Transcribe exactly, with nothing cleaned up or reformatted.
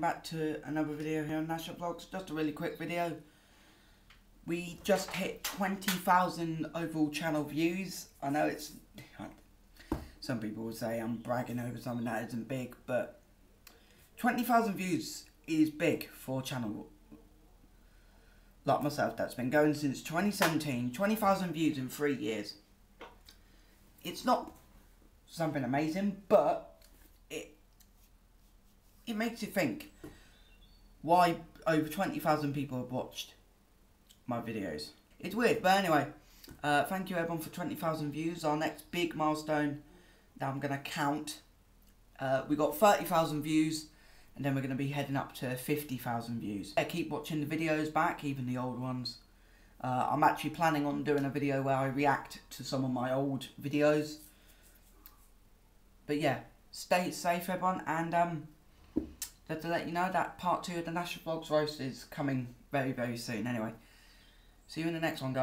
welcome back to another video here on Nasher Vlogs. Just a really quick video. We just hit twenty thousand overall channel views. I know it's, some people will say I'm bragging over something that isn't big, but twenty thousand views is big for a channel like myself that's been going since twenty seventeen. twenty thousand views in three years. It's not something amazing, but it it makes you think why over twenty thousand people have watched my videos. It's weird, but anyway, uh, thank you everyone for twenty thousand views. Our next big milestone that I'm going to count, uh, we got thirty thousand views, and then we're going to be heading up to fifty thousand views. Yeah, keep watching the videos back, even the old ones. Uh, I'm actually planning on doing a video where I react to some of my old videos. But yeah, stay safe everyone, and um, just to let you know that part two of the Nasher Vlogs roast is coming very, very soon. Anyway, see you in the next one, guys.